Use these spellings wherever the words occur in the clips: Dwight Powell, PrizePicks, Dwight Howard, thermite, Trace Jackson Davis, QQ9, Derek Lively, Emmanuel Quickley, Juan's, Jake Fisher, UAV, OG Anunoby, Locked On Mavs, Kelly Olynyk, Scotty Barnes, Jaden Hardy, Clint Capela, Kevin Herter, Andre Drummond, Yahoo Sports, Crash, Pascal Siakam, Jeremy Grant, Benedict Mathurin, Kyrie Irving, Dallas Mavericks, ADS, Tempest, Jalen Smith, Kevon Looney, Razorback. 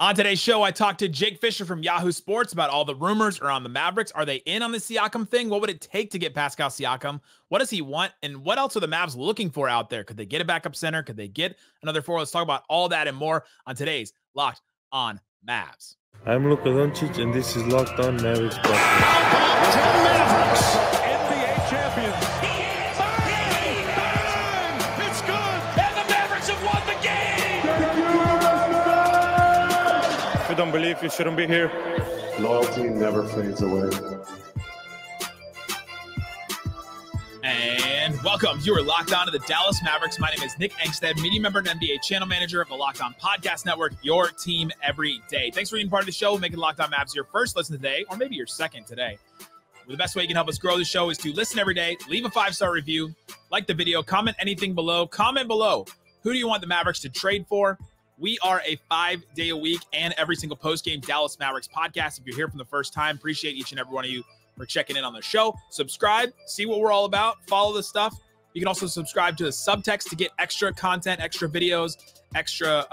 On today's show, I talked to Jake Fisher from Yahoo Sports about all the rumors around the Mavericks. Are they in on the Siakam thing? What would it take to get Pascal Siakam? What does he want? And what else are the Mavs looking for out there? Could they get a backup center? Could they get another forward? Let's talk about all that and more on today's Locked On Mavs. I'm Luka Doncic, and this is Locked On Mavericks. How about the Mavericks? NBA champions. He is! It's good! And the Mavericks have won the game! If you don't believe, you shouldn't be here. Loyalty never fades away. And welcome. You are locked on to the Dallas Mavericks. My name is Nick Angstadt, media member and NBA channel manager of the Locked On Podcast Network, your team every day. Thanks for being part of the show, making Locked On Mavs your first listen today, or maybe your second today. Well, the best way you can help us grow the show is to listen every day, leave a 5-star review, like the video, comment anything below. Comment below, who do you want the Mavericks to trade for? We are a 5-day-a-week and every single post-game Dallas Mavericks podcast. If you're here from the first time, appreciate each and every one of you for checking in on the show. Subscribe, see what we're all about, follow the stuff. You can also subscribe to the subtext to get extra content, extra videos, extra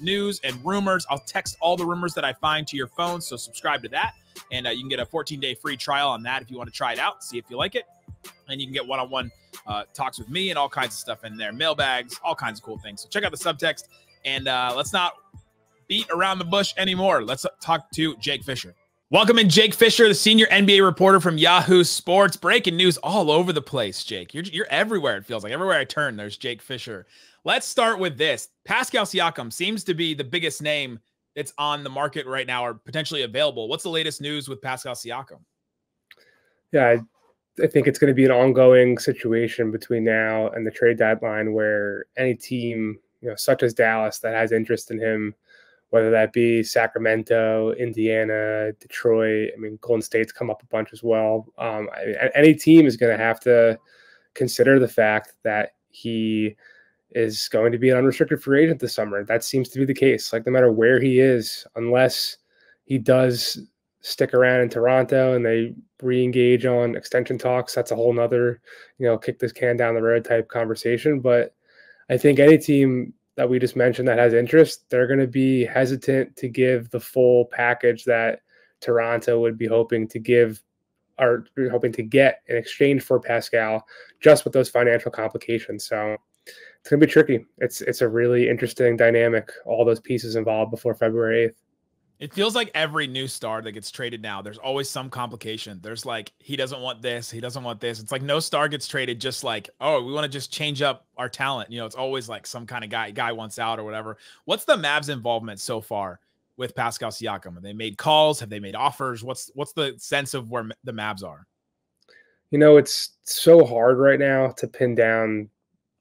news and rumors. I'll text all the rumors that I find to your phone, so subscribe to that. And you can get a 14-day free trial on that if you want to try it out, see if you like it. And you can get one-on-one talks with me and all kinds of stuff in there, mailbags, all kinds of cool things. So check out the subtext, and let's not beat around the bush anymore. Let's talk to Jake Fisher. Welcome in Jake Fisher, the senior NBA reporter from Yahoo Sports. Breaking news all over the place, Jake. You're everywhere, it feels like. Everywhere I turn, there's Jake Fisher. Let's start with this. Pascal Siakam seems to be the biggest name that's on the market right now or potentially available. What's the latest news with Pascal Siakam? Yeah, I think it's going to be an ongoing situation between now and the trade deadline where any team, such as Dallas, that has interest in him, whether that be Sacramento, Indiana, Detroit. I mean, Golden State's come up a bunch as well. Any team is going to have to consider the fact that he is going to be an unrestricted free agent this summer. That seems to be the case. Like, no matter where he is, unless he does stick around in Toronto and they re-engage on extension talks, that's a whole nother, kick this can down the road type conversation. But I think any team that we just mentioned that has interest, they're going to be hesitant to give the full package that Toronto would be hoping to give or hoping to get in exchange for Pascal, just with those financial complications. So it's going to be tricky. It's a really interesting dynamic, all those pieces involved before February 8th. It feels like every new star that gets traded now, there's always some complication. There's like, he doesn't want this, he doesn't want this. It's like no star gets traded just like, oh, we want to just change up our talent. It's always like some kind of guy wants out or whatever. What's the Mavs' involvement so far with Pascal Siakam? Have they made calls? Have they made offers? What's the sense of where the Mavs are? It's so hard right now to pin down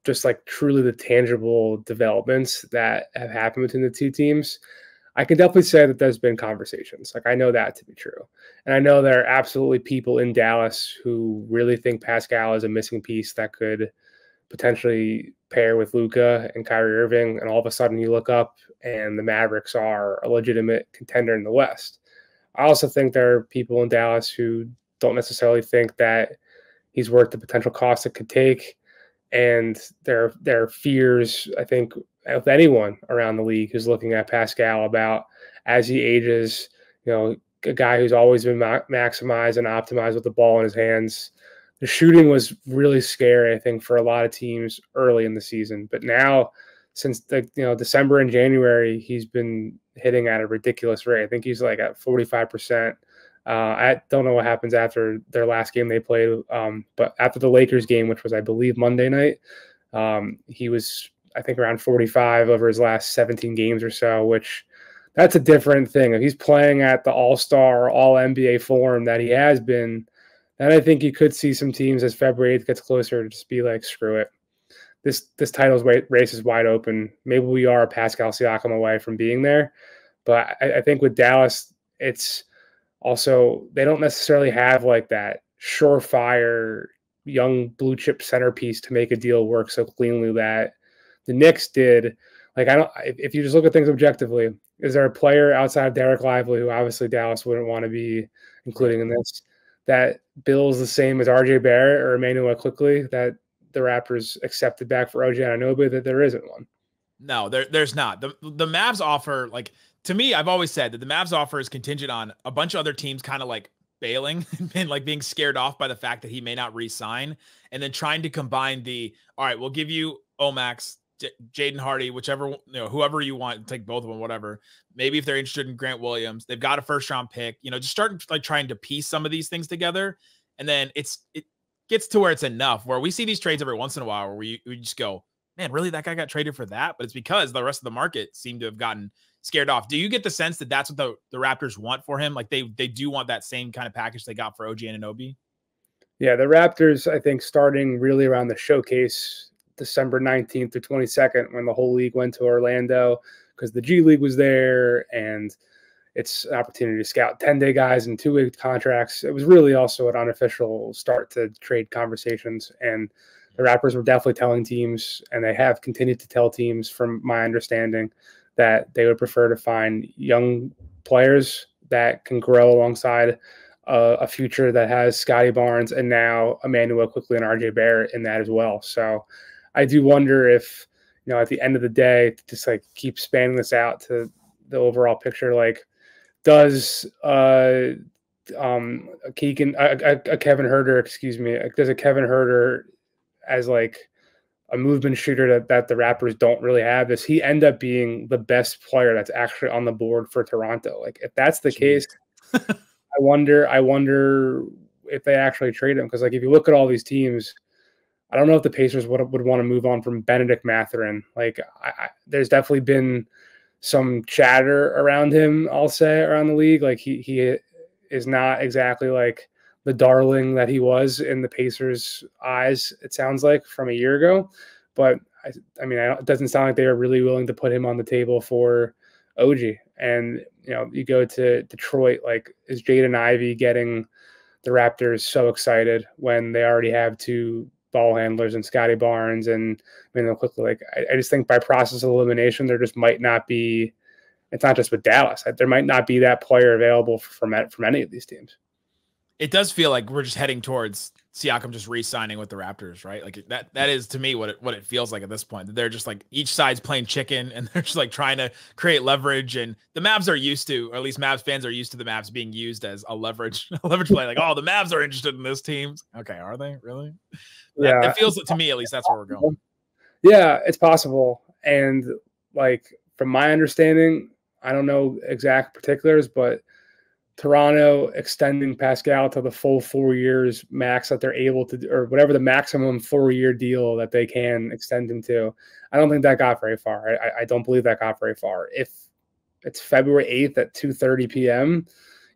just like truly the tangible developments that have happened between the two teams. I can definitely say that there's been conversations. Like, I know that to be true. And I know there are absolutely people in Dallas who really think Pascal is a missing piece that could potentially pair with Luka and Kyrie Irving. And all of a sudden you look up and the Mavericks are a legitimate contender in the West. I also think there are people in Dallas who don't necessarily think that he's worth the potential cost it could take. And there are fears, I think, of anyone around the league who's looking at Pascal about, as he ages, a guy who's always been maximized and optimized with the ball in his hands. The shooting was really scary, I think, for a lot of teams early in the season. But now, since December and January, he's been hitting at a ridiculous rate. I think he's like at 45%. I don't know what happens after their last game they played, but after the Lakers game, which was, I believe, Monday night, he was, I think, around 45 over his last 17 games or so, which that's a different thing. If he's playing at the all-star, all-NBA form that he has been, then I think you could see some teams, as February 8th gets closer, to just be like, screw it. This title's race is wide open. Maybe we are Pascal Siakam away from being there. But I think with Dallas, it's also they don't necessarily have like that surefire young blue-chip centerpiece to make a deal work so cleanly that the Knicks did. Like, if you just look at things objectively, is there a player outside of Derek Lively, who obviously Dallas wouldn't want to be including in this, that bills the same as RJ Barrett or Emmanuel Quickley that the Raptors accepted back for OG Anunoby? That there isn't one. No, there's not. The Mavs offer, like, to me, I've always said that the Mavs offer is contingent on a bunch of other teams kind of like bailing and like being scared off by the fact that he may not re-sign, and then trying to combine the, all right, we'll give you Omax, Jaden Hardy, whichever, you know, whoever you want, take both of them, whatever. Maybe if they're interested in Grant Williams, they've got a first round pick, you know, just start like trying to piece some of these things together. And then it gets to where it's enough where we see these trades every once in a while where we just go, man, really, that guy got traded for that? But it's because the rest of the market seemed to have gotten scared off. Do you get the sense that that's what the Raptors want for him? Like they do want that same kind of package they got for OG Anunoby? Yeah, the Raptors, I think, starting really around the showcase December 19th through 22nd, when the whole league went to Orlando because the G League was there, and it's an opportunity to scout 10-day guys and 2-week contracts. It was really also an unofficial start to trade conversations, and the Raptors were definitely telling teams, and they have continued to tell teams from my understanding, that they would prefer to find young players that can grow alongside a future that has Scotty Barnes and now Emmanuel Quickley and RJ Barrett in that as well. So I do wonder if, you know, at the end of the day, just like keep spanning this out to the overall picture, like does a Kevin Herter as like a movement shooter that the Raptors don't really have, does he end up being the best player that's actually on the board for Toronto? Like if that's the case, I wonder if they actually trade him. Cause like, if you look at all these teams, I don't know if the Pacers would want to move on from Benedict Mathurin. Like there's definitely been some chatter around him, I'll say, around the league. Like he is not exactly like the darling that he was in the Pacers' eyes, it sounds like, from a year ago. But I mean, it doesn't sound like they are really willing to put him on the table for OG. And, you know, you go to Detroit, like, is Jaden Ivey getting the Raptors so excited when they already have two ball handlers and Scotty Barnes? And I mean, quickly, like, I just think by process of elimination, there just might not be, it's not just with Dallas, there might not be that player available from any of these teams. It does feel like we're just heading towards Siakam just re-signing with the Raptors, right? Like that is to me what it feels like at this point. They're just like each side's playing chicken and they're just like trying to create leverage. And the Mavs are used to, or at least Mavs fans are used to the Mavs being used as a leverage play. Like, oh, the Mavs are interested in this team. Okay, are they really? Yeah, it feels to me at least that's where we're going. Yeah, it's possible. And like from my understanding, I don't know exact particulars, but Toronto extending Pascal to the full 4 years max that they're able to, or whatever the maximum 4-year deal that they can extend him to. I don't think that got very far. I don't believe that got very far. If it's February 8th at 2:30 p.m.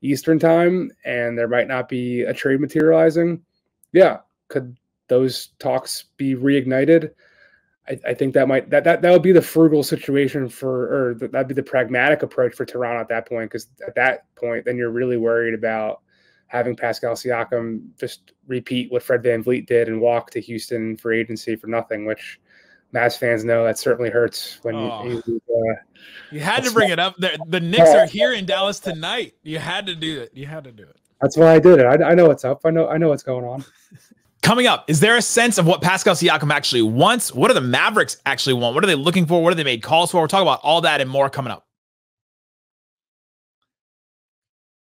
Eastern time, and there might not be a trade materializing, yeah, could those talks be reignited? I think that might that would be the frugal situation for, or that'd be the pragmatic approach for Toronto at that point, because at that point then you're really worried about having Pascal Siakam just repeat what Fred VanVleet did and walk to Houston for agency for nothing, which Mavs fans know that certainly hurts. When you had to bring it up, the Knicks are here in Dallas tonight. You had to do it. That's why I did it. I know what's up. I know what's going on. Coming up, is there a sense of what Pascal Siakam actually wants? What do the Mavericks actually want? What are they looking for? What have they made calls for? We're talking about all that and more coming up.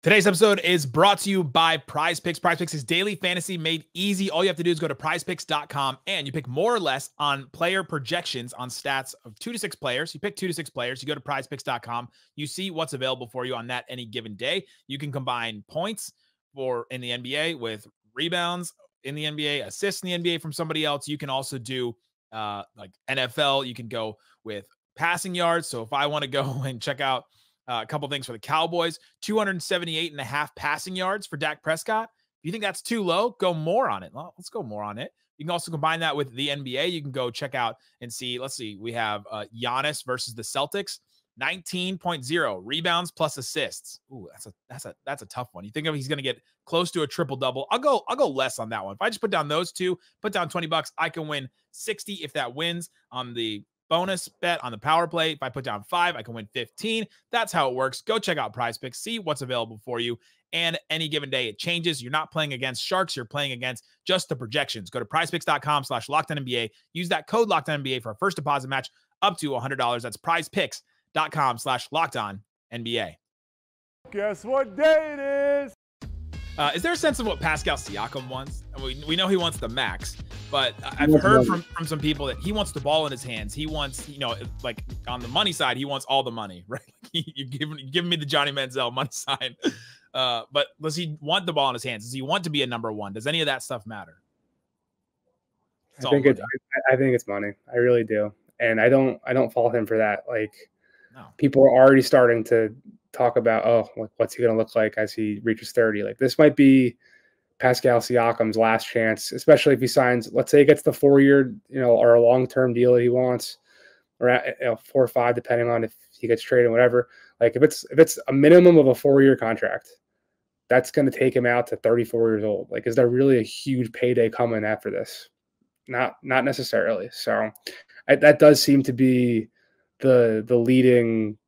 Today's episode is brought to you by PrizePix. PrizePix is daily fantasy made easy. All you have to do is go to prizepix.com and you pick more or less on player projections on stats of 2 to 6 players. You pick 2 to 6 players. You go to prizepix.com. You see what's available for you on that any given day. You can combine points for in the NBA with rebounds in the NBA, assists in the NBA from somebody else. You can also do like NFL. You can go with passing yards. So if I want to go and check out a couple things for the Cowboys, 278.5 passing yards for Dak Prescott. If you think that's too low, go more on it. Well, let's go more on it. You can also combine that with the NBA. You can go check out and see, let's see, we have Giannis versus the Celtics, 19.0 rebounds plus assists. Ooh, that's a tough one. You think of he's going to get close to a triple double. I'll go less on that one. If I just put down those two, put down $20, I can win 60 if that wins on the bonus bet on the power play. If I put down 5, I can win 15. That's how it works. Go check out PrizePicks, see what's available for you. And any given day, it changes. You're not playing against sharks. You're playing against just the projections. Go to prizepicks.com/LockedOnNBA. Use that code LockedOnNBA for a first deposit match up to $100. That's prizepicks.com/LockedOn NBA. Guess what day it is? Is there a sense of what Pascal Siakam wants? We know he wants the max, but I've heard from some people that he wants the ball in his hands. He wants, you know, like on the money side, he wants all the money, right? You're giving me the Johnny Manziel money side. But does he want the ball in his hands? Does he want to be a number one? Does any of that stuff matter? I think it's money. I really do. And I don't fault him for that. Like, no. People are already starting to talk about, oh, what's he going to look like as he reaches 30? Like, this might be Pascal Siakam's last chance, especially if he signs, let's say he gets the 4-year, you know, or a long-term deal that he wants, or at, you know, 4 or 5, depending on if he gets traded, whatever. Like, if it's a minimum of a 4-year contract, that's going to take him out to 34 years old. Like, is there really a huge payday coming after this? Not necessarily. So that does seem to be the leading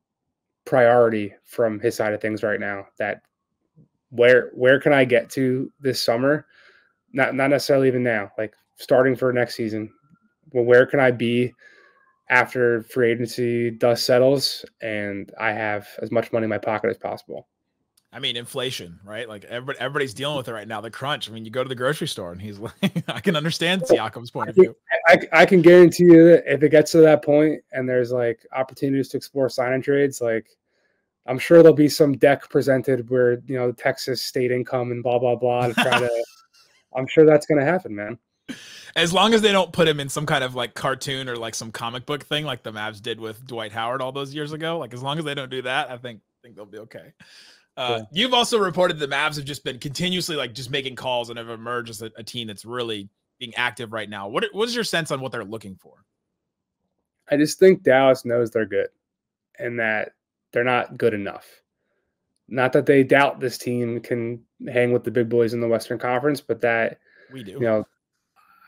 priority from his side of things right now, that where can I get to this summer? Not necessarily even now, like starting for next season. Well, where can I be after free agency dust settles and I have as much money in my pocket as possible? I mean, inflation, right? Like everybody's dealing with it right now, the crunch. I mean, you go to the grocery store and he's like, I can understand Siakam's point of view. I can guarantee you that if it gets to that point and there's like opportunities to explore sign and trades, like I'm sure there'll be some deck presented where, you know, Texas state income and blah, blah, blah, to try to, I'm sure that's going to happen, man. As long as they don't put him in some kind of like cartoon or like some comic book thing, like the Mavs did with Dwight Howard all those years ago. Like, as long as they don't do that, I think they'll be okay. You've also reported the Mavs have just been continuously like just making calls and have emerged as a team that's really being active right now. What is your sense on what they're looking for? I just think Dallas knows they're good and that they're not good enough. Not that they doubt this team can hang with the big boys in the Western Conference, but that we do. You know,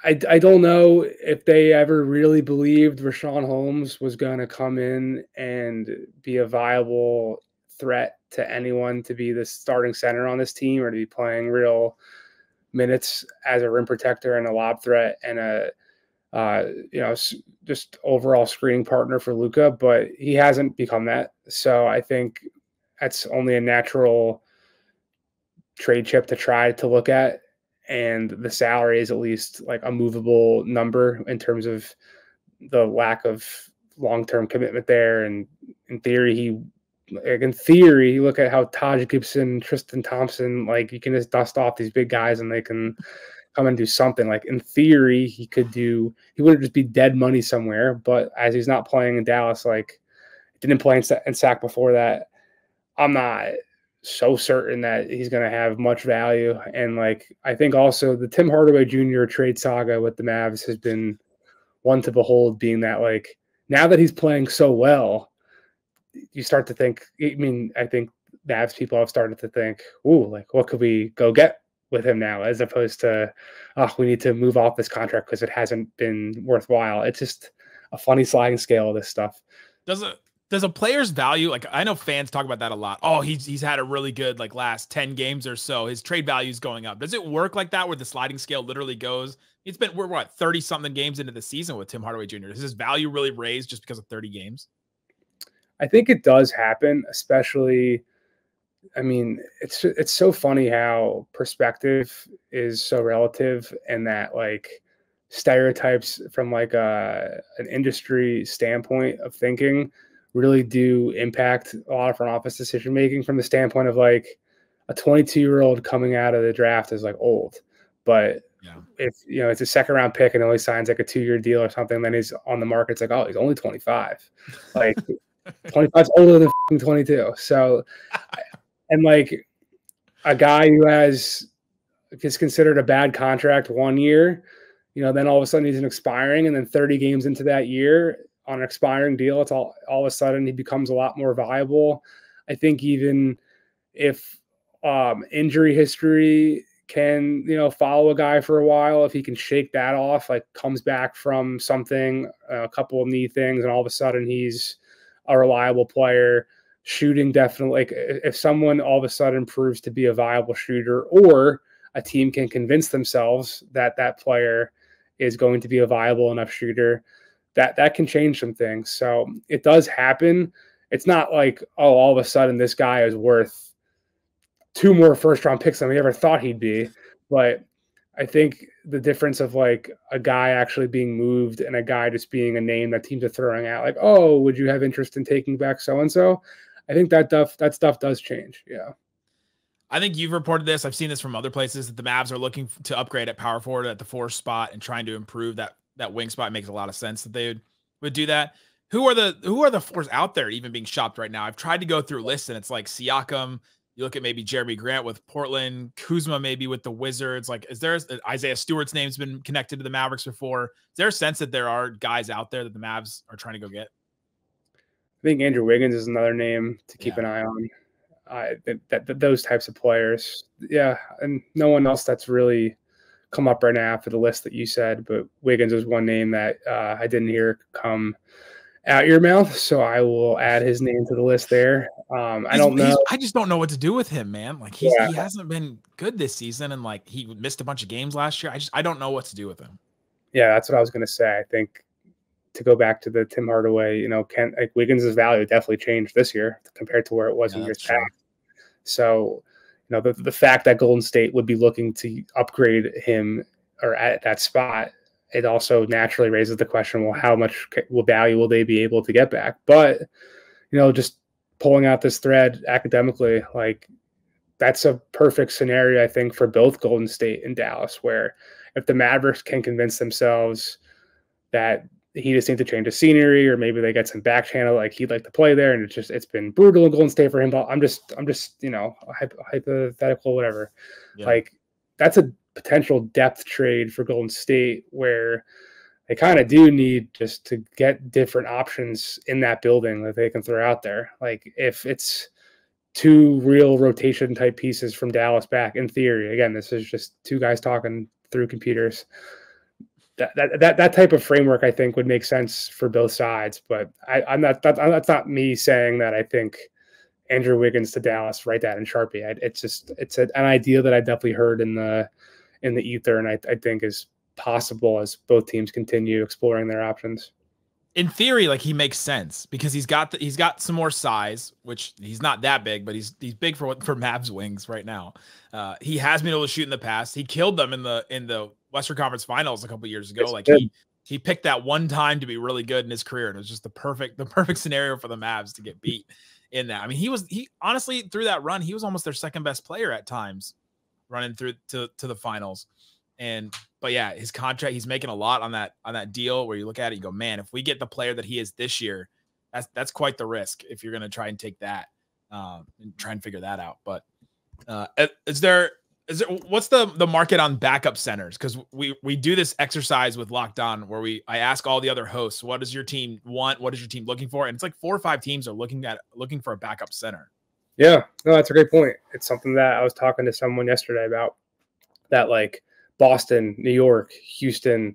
I don't know if they ever really believed Richaun Holmes was going to come in and be a viable threat to anyone to be the starting center on this team or to be playing real minutes as a rim protector and a lob threat and a, you know, just overall screening partner for Luka, but he hasn't become that. So I think that's only a natural trade chip to try to look at. And the salary is at least like a movable number in terms of the lack of long-term commitment there. And in theory, you look at how Taj Gibson, Tristan Thompson, like you can just dust off these big guys and they can come and do something. Like in theory, he wouldn't just be dead money somewhere, but as he's not playing in Dallas, like didn't play in SAC before that, I'm not so certain that he's going to have much value. And like, I think also the Tim Hardaway Jr. trade saga with the Mavs has been one to behold, being that like now that he's playing so well, you start to think, I mean, I think Mavs people have started to think, ooh, like what could we go get with him now, as opposed to, oh, we need to move off this contract because it hasn't been worthwhile. It's just a funny sliding scale of this stuff. Does a player's value, like I know fans talk about that a lot. Oh, he's had a really good like last 10 games or so. His trade value is going up. Does it work like that where the sliding scale literally goes? It's been, we're what, 30 something games into the season with Tim Hardaway Jr. Does his value really raise just because of 30 games? I think it does happen, especially, I mean, it's so funny how perspective is so relative, and that like stereotypes from like an industry standpoint of thinking really do impact a lot of front office decision-making, from the standpoint of like a 22-year-old coming out of the draft is like old, but yeah. If, you know, it's a second-round pick and only signs like a 2-year deal or something, then he's on the market. It's like, oh, he's only 25. Like, 25 is older than 22. So, and like a guy who is considered a bad contract 1 year, you know, then all of a sudden he's an expiring, and then 30 games into that year on an expiring deal, it's all of a sudden he becomes a lot more viable. I think even if injury history can, you know, follow a guy for a while, if he can shake that off, like comes back from something, a couple of knee things, and all of a sudden he's a reliable player. Shooting, definitely, like if someone all of a sudden proves to be a viable shooter, or a team can convince themselves that that player is going to be a viable enough shooter, that can change some things. So it does happen. It's not like, oh, all of a sudden this guy is worth two more first-round picks than we ever thought he'd be. But I think the difference of, like, a guy actually being moved and a guy just being a name that teams are throwing out, like, oh, would you have interest in taking back so-and-so? I think that stuff does change, yeah. I think you've reported this. I've seen this from other places that the Mavs are looking to upgrade at power forward at the 4 spot and trying to improve that wing spot. It makes a lot of sense that they would do that. Who are the 4s out there even being shopped right now? I've tried to go through lists, and it's like Siakam. You look at maybe Jeremy Grant with Portland, Kuzma maybe with the Wizards. Like, is there Isaiah Stewart's name's been connected to the Mavericks before? Is there a sense that there are guys out there that the Mavs are trying to go get? I think Andrew Wiggins is another name to keep an eye on. Those types of players. Yeah. And no one else that's really come up right now for the list that you said, but Wiggins is one name that I didn't hear come out your mouth. So I will add his name to the list there. I don't know. I just don't know what to do with him, man. Like he hasn't been good this season. And like he missed a bunch of games last year. I don't know what to do with him. Yeah. That's what I was going to say. I think to go back to the Tim Hardaway, like Wiggins' value definitely changed this year compared to where it was in years past. So, the fact that Golden State would be looking to upgrade him or at that spot, it also naturally raises the question, well, how much value will they be able to get back? But, just pulling out this thread academically, like that's a perfect scenario, I think, for both Golden State and Dallas, where if the Mavericks can convince themselves that he just needs to change his scenery, or maybe they get some back channel, like he'd like to play there. And it's been brutal in Golden State for him. But I'm just, hypothetical, whatever. Yeah. Like that's a potential depth trade for Golden State where they kind of do need just to get different options in that building that they can throw out there. Like if it's two real rotation type pieces from Dallas back in theory, again, this is just two guys talking through computers. That type of framework, I think, would make sense for both sides. But that's not me saying that I think Andrew Wiggins to Dallas, write that in Sharpie. It's an idea that I definitely heard in the ether, and I think is possible as both teams continue exploring their options. In theory, like he makes sense because he's got some more size, which he's not that big, but he's big for Mavs wings right now. He has been able to shoot in the past. He killed them in the Western Conference Finals a couple of years ago. It's like good. He picked that one time to be really good in his career, and it was just the perfect scenario for the Mavs to get beat in that. I mean, he honestly through that run, he was almost their second best player at times, running through to the finals. But yeah, his contract, he's making a lot on that deal where you look at it, you go, man, if we get the player that he is this year, that's quite the risk if you're going to try and take that and try and figure that out. But what's the market on backup centers? Because we do this exercise with Locked On where I ask all the other hosts, what does your team want? What is your team looking for? And it's like 4 or 5 teams are looking for a backup center. Yeah, no, that's a great point. It's something that I was talking to someone yesterday about, that like Boston, New York, Houston.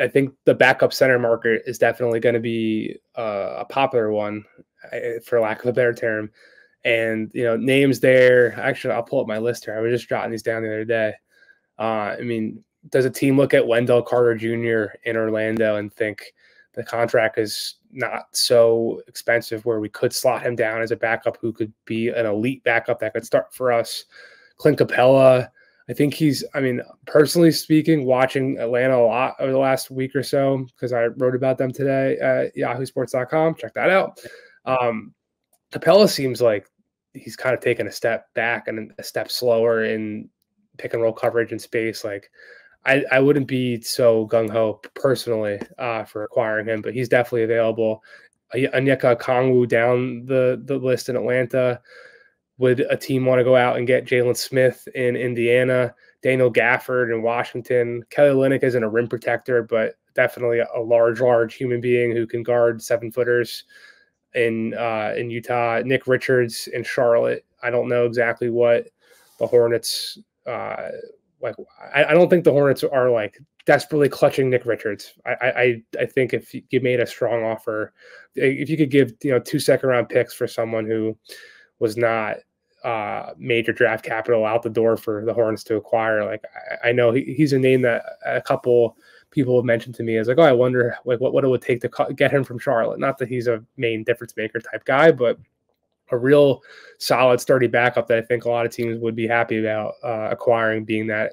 I think the backup center market is definitely going to be a popular one, for lack of a better term. And, names there. Actually, I'll pull up my list here. I was just jotting these down the other day. I mean, does a team look at Wendell Carter Jr. in Orlando and think the contract is not so expensive where we could slot him down as a backup who could be an elite backup that could start for us? Clint Capela, I think personally speaking, watching Atlanta a lot over the last week or so because I wrote about them today at yahoosports.com. Check that out. Capela seems like he's kind of taken a step back and a step slower in pick and roll coverage in space. Like I wouldn't be so gung-ho personally for acquiring him, but he's definitely available. Onyeka Kongwu down the list in Atlanta. Would a team want to go out and get Jalen Smith in Indiana, Daniel Gafford in Washington? Kelly Olynyk isn't a rim protector, but definitely a large human being who can guard 7-footers. In Utah, Nick Richards in Charlotte. I don't know exactly what the Hornets like. I don't think the Hornets are like desperately clutching Nick Richards. I think if you made a strong offer, if you could give 2 second-round picks for someone who was not major draft capital out the door for the Hornets to acquire, like I know he's a name that a couple people have mentioned to me is like, oh, I wonder like what it would take to get him from Charlotte. Not that he's a main difference maker type guy, but a real solid, sturdy backup that I think a lot of teams would be happy about acquiring, being that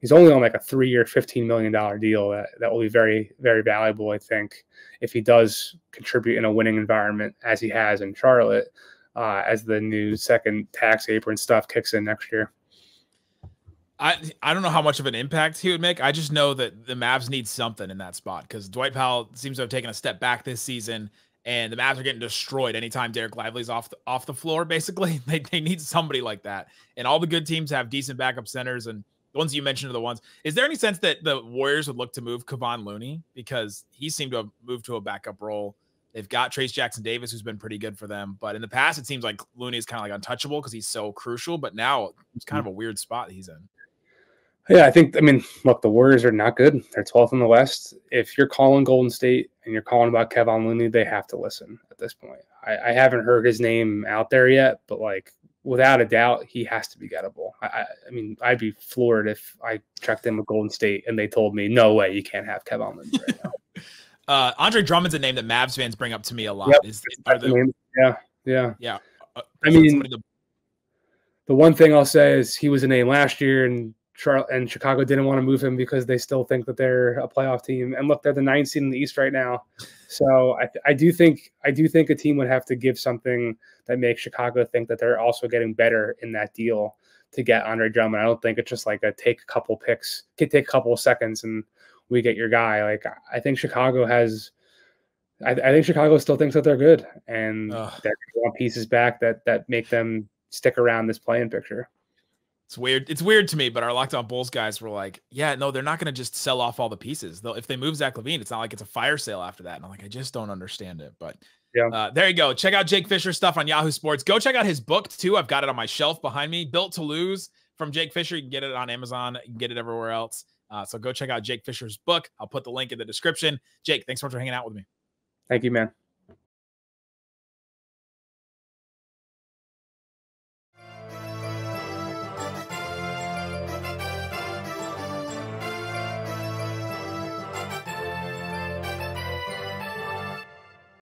he's only on like a 3-year, $15 million deal that will be very, very valuable, I think, if he does contribute in a winning environment as he has in Charlotte as the new second tax apron stuff kicks in next year. I don't know how much of an impact he would make. I just know that the Mavs need something in that spot because Dwight Powell seems to have taken a step back this season, and the Mavs are getting destroyed anytime Derek Lively's off the floor, basically. They need somebody like that. And all the good teams have decent backup centers, and the ones you mentioned are the ones. Is there any sense that the Warriors would look to move Kevon Looney? Because he seemed to have moved to a backup role. They've got Trace Jackson Davis, who's been pretty good for them. But in the past, it seems like Looney is kind of like untouchable because he's so crucial. But now it's kind of a weird spot he's in. Yeah, I think, I mean, look, the Warriors are not good. They're 12th in the West. If you're calling Golden State and you're calling about Kevon Looney, they have to listen at this point. I haven't heard his name out there yet, but, like, without a doubt, he has to be gettable. I mean, I'd be floored if I checked in with Golden State and they told me, no way, you can't have Kevon Looney right now. Andre Drummond's a name that Mavs fans bring up to me a lot. Yep, Yeah. I mean, the one thing I'll say is he was a name last year, and Chicago didn't want to move him because they still think that they're a playoff team. And look, they're the 9th seed in the East right now. So I do think a team would have to give something that makes Chicago think that they're also getting better in that deal to get Andre Drummond. I don't think it's just like a take a couple seconds and we get your guy. Like, I think Chicago has, I think Chicago still thinks that they're good and that they want pieces back that make them stick around this play-in picture. It's weird. It's weird to me, but our Locked On Bulls guys were like, yeah, no, they're not going to just sell off all the pieces. Though if they move Zach LaVine, it's not like it's a fire sale after that. And I'm like, I just don't understand it. But yeah, there you go. Check out Jake Fisher's stuff on Yahoo Sports. Go check out his book too. I've got it on my shelf behind me, Built to Lose from Jake Fisher. You can get it on Amazon. You can get it everywhere else. So go check out Jake Fisher's book. I'll put the link in the description. Jake, thanks so much for hanging out with me. Thank you, man.